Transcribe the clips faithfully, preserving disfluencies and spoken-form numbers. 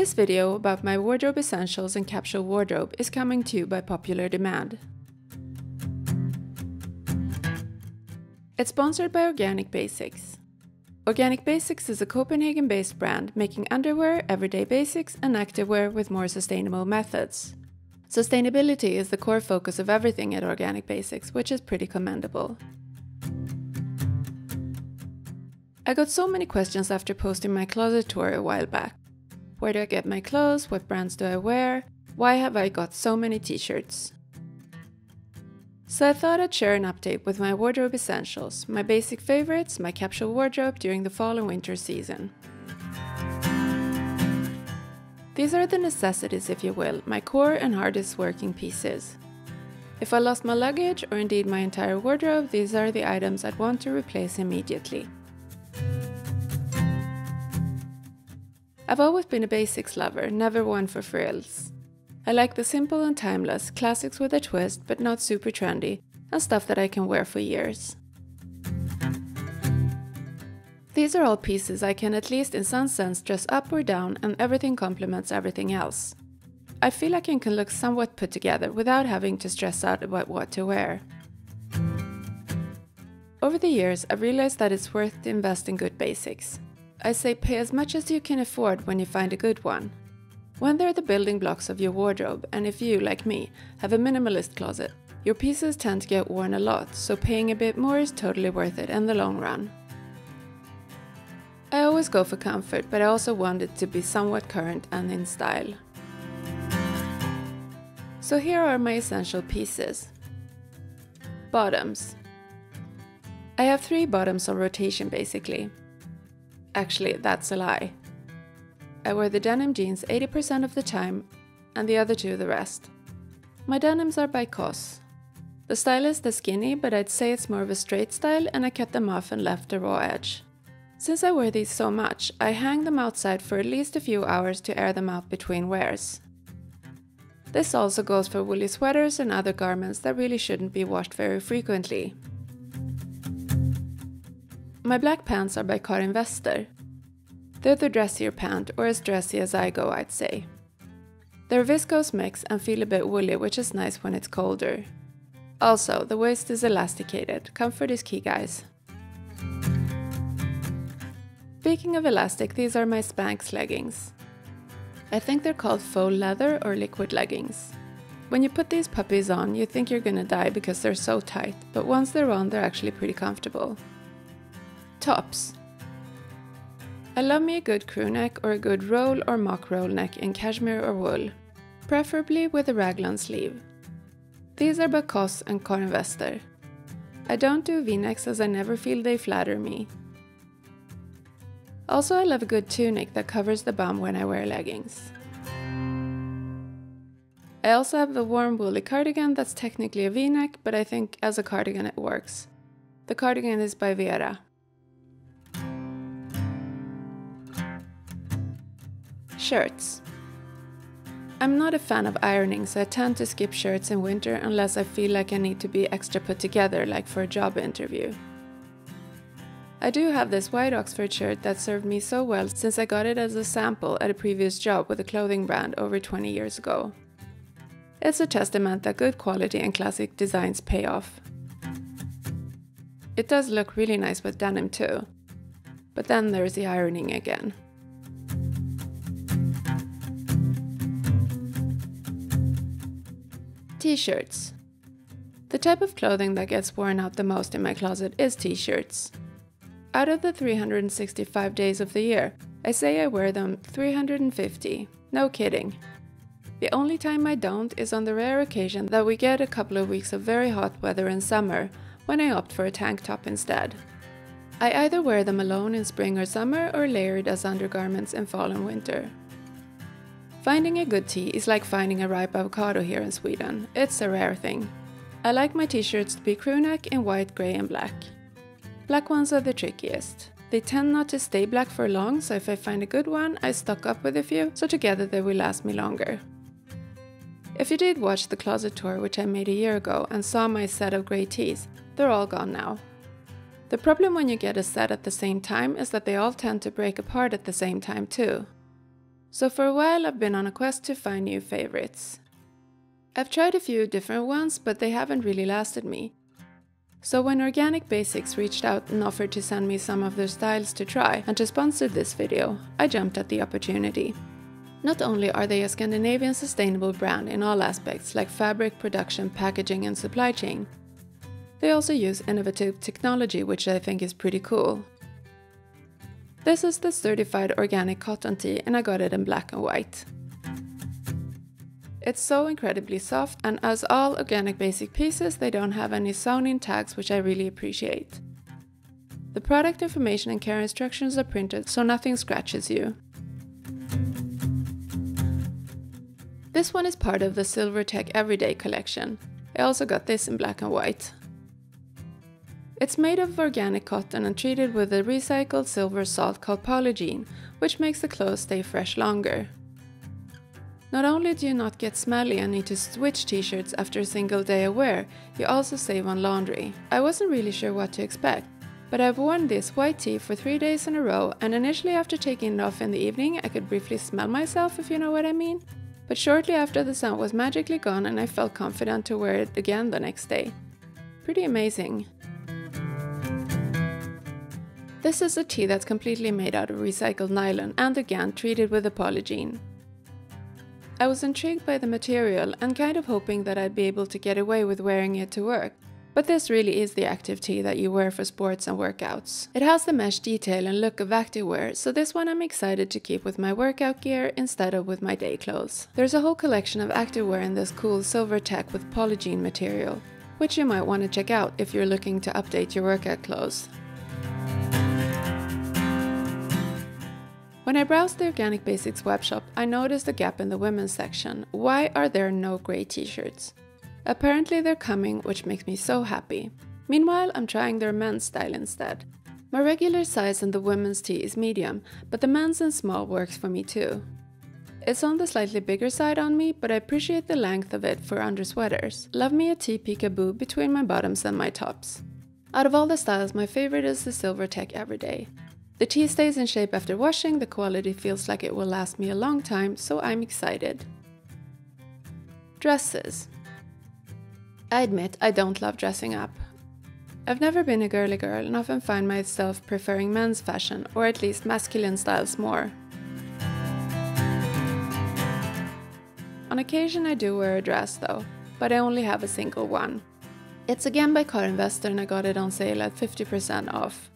This video about my wardrobe essentials and capsule wardrobe is coming to you by popular demand. It's sponsored by Organic Basics. Organic Basics is a Copenhagen-based brand making underwear, everyday basics and activewear with more sustainable methods. Sustainability is the core focus of everything at Organic Basics, which is pretty commendable. I got so many questions after posting my closet tour a while back. Where do I get my clothes? What brands do I wear? Why have I got so many t-shirts? So I thought I'd share an update with my wardrobe essentials, my basic favorites, my capsule wardrobe during the fall and winter season. These are the necessities, if you will, my core and hardest working pieces. If I lost my luggage or indeed my entire wardrobe, these are the items I'd want to replace immediately. I've always been a basics lover, never one for frills. I like the simple and timeless, classics with a twist but not super trendy, and stuff that I can wear for years. These are all pieces I can at least in some sense dress up or down, and everything complements everything else. I feel like I can look somewhat put together without having to stress out about what to wear. Over the years, I've realized that it's worth to invest in good basics. I say pay as much as you can afford when you find a good one. When they're the building blocks of your wardrobe, and if you, like me, have a minimalist closet, your pieces tend to get worn a lot, so paying a bit more is totally worth it in the long run. I always go for comfort, but I also want it to be somewhat current and in style. So here are my essential pieces. Bottoms. I have three bottoms on rotation basically. Actually, that's a lie. I wear the denim jeans eighty percent of the time and the other two the rest. My denims are by C O S. The style is the skinny, but I'd say it's more of a straight style, and I cut them off and left a raw edge. Since I wear these so much, I hang them outside for at least a few hours to air them out between wears. This also goes for woolly sweaters and other garments that really shouldn't be washed very frequently. My black pants are by Carin Wester. They're the dressier pant, or as dressy as I go, I'd say. They're viscose mix and feel a bit woolly, which is nice when it's colder. Also, the waist is elasticated. Comfort is key, guys. Speaking of elastic, these are my Spanx leggings. I think they're called faux leather or liquid leggings. When you put these puppies on, you think you're gonna die because they're so tight, but once they're on, they're actually pretty comfortable. Tops. I love me a good crew neck or a good roll or mock roll neck in cashmere or wool, preferably with a raglan sleeve. These are Bacos and Cornvester. I don't do v-necks as I never feel they flatter me. Also, I love a good tunic that covers the bum when I wear leggings. I also have the warm woolly cardigan that's technically a v-neck, but I think as a cardigan it works. The cardigan is by Viera. Shirts. I'm not a fan of ironing, so I tend to skip shirts in winter unless I feel like I need to be extra put together, like for a job interview. I do have this white Oxford shirt that served me so well since I got it as a sample at a previous job with a clothing brand over twenty years ago. It's a testament that good quality and classic designs pay off. It does look really nice with denim too, but then there's the ironing again. T-shirts. The type of clothing that gets worn out the most in my closet is t-shirts. Out of the three hundred sixty-five days of the year, I say I wear them three hundred fifty. No kidding. The only time I don't is on the rare occasion that we get a couple of weeks of very hot weather in summer, when I opt for a tank top instead. I either wear them alone in spring or summer or layered as undergarments in fall and winter. Finding a good tee is like finding a ripe avocado here in Sweden. It's a rare thing. I like my t-shirts to be crew neck in white, grey and black. Black ones are the trickiest. They tend not to stay black for long, so if I find a good one, I stock up with a few, so together they will last me longer. If you did watch the closet tour which I made a year ago and saw my set of grey tees, they're all gone now. The problem when you get a set at the same time is that they all tend to break apart at the same time too. So for a while I've been on a quest to find new favorites. I've tried a few different ones, but they haven't really lasted me. So when Organic Basics reached out and offered to send me some of their styles to try and to sponsor this video, I jumped at the opportunity. Not only are they a Scandinavian sustainable brand in all aspects like fabric, production, packaging and supply chain, they also use innovative technology, which I think is pretty cool. This is the certified organic cotton tee, and I got it in black and white. It's so incredibly soft, and as all Organic Basic pieces, they don't have any sewn-in tags, which I really appreciate. The product information and care instructions are printed, so nothing scratches you. This one is part of the SilverTech Everyday collection. I also got this in black and white. It's made of organic cotton and treated with a recycled silver salt called Polygiene, which makes the clothes stay fresh longer. Not only do you not get smelly and need to switch t-shirts after a single day of wear, you also save on laundry. I wasn't really sure what to expect, but I've worn this white tee for three days in a row, and initially after taking it off in the evening I could briefly smell myself, if you know what I mean, but shortly after the scent was magically gone and I felt confident to wear it again the next day. Pretty amazing. This is a tee that's completely made out of recycled nylon and again treated with a Polygiene. I was intrigued by the material and kind of hoping that I'd be able to get away with wearing it to work, but this really is the active tee that you wear for sports and workouts. It has the mesh detail and look of activewear, so this one I'm excited to keep with my workout gear instead of with my day clothes. There's a whole collection of activewear in this cool SilverTech with Polygiene material, which you might want to check out if you're looking to update your workout clothes. When I browsed the Organic Basics webshop, I noticed a gap in the women's section. Why are there no grey t-shirts? Apparently they're coming, which makes me so happy. Meanwhile, I'm trying their men's style instead. My regular size in the women's tee is medium, but the men's in small works for me too. It's on the slightly bigger side on me, but I appreciate the length of it for under sweaters. Love me a tee peekaboo between my bottoms and my tops. Out of all the styles, my favorite is the SilverTech Everyday. The tee stays in shape after washing, the quality feels like it will last me a long time, so I'm excited. Dresses. I admit, I don't love dressing up. I've never been a girly girl and often find myself preferring men's fashion, or at least masculine styles more. On occasion I do wear a dress though, but I only have a single one. It's again by Carin Wester and I got it on sale at fifty percent off.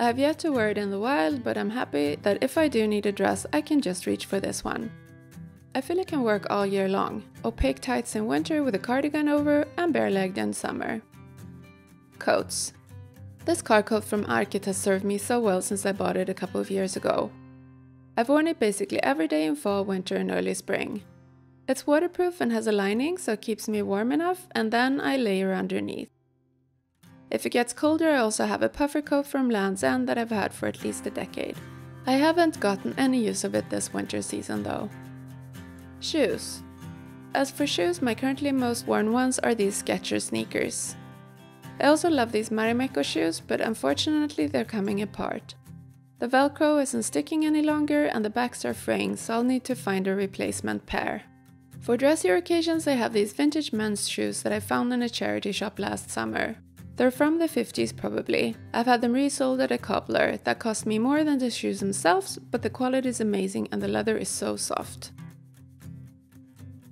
I have yet to wear it in the wild, but I'm happy that if I do need a dress, I can just reach for this one. I feel it can work all year long. Opaque tights in winter with a cardigan over, and bare-legged in summer. Coats. This car coat from Arket has served me so well since I bought it a couple of years ago. I've worn it basically every day in fall, winter and early spring. It's waterproof and has a lining, so it keeps me warm enough, and then I layer underneath. If it gets colder, I also have a puffer coat from Land's End that I've had for at least a decade. I haven't gotten any use of it this winter season though. Shoes. As for shoes, my currently most worn ones are these Skechers sneakers. I also love these Marimekko shoes, but unfortunately they're coming apart. The Velcro isn't sticking any longer and the backs are fraying, so I'll need to find a replacement pair. For dressier occasions, I have these vintage men's shoes that I found in a charity shop last summer. They're from the fifties probably. I've had them resold at a cobbler. That cost me more than the shoes themselves, but the quality is amazing and the leather is so soft.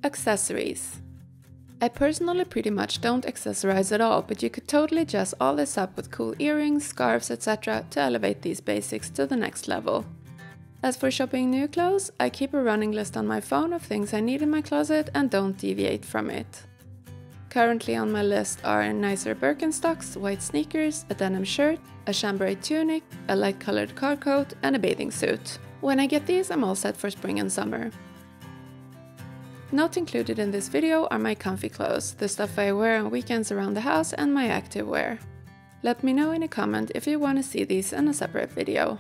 Accessories. I personally pretty much don't accessorize at all, but you could totally jazz all this up with cool earrings, scarves, et cetera to elevate these basics to the next level. As for shopping new clothes, I keep a running list on my phone of things I need in my closet and don't deviate from it. Currently on my list are nicer Birkenstocks, white sneakers, a denim shirt, a chambray tunic, a light colored car coat and a bathing suit. When I get these, I'm all set for spring and summer. Not included in this video are my comfy clothes, the stuff I wear on weekends around the house and my active wear. Let me know in a comment if you want to see these in a separate video.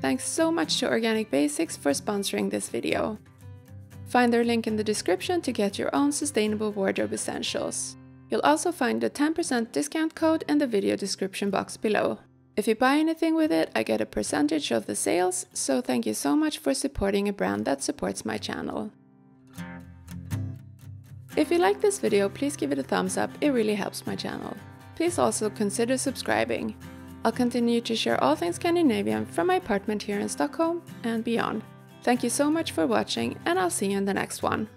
Thanks so much to Organic Basics for sponsoring this video. Find their link in the description to get your own sustainable wardrobe essentials. You'll also find a ten percent discount code in the video description box below. If you buy anything with it, I get a percentage of the sales, so thank you so much for supporting a brand that supports my channel. If you like this video, please give it a thumbs up, it really helps my channel. Please also consider subscribing. I'll continue to share all things Scandinavian from my apartment here in Stockholm and beyond. Thank you so much for watching, and I'll see you in the next one.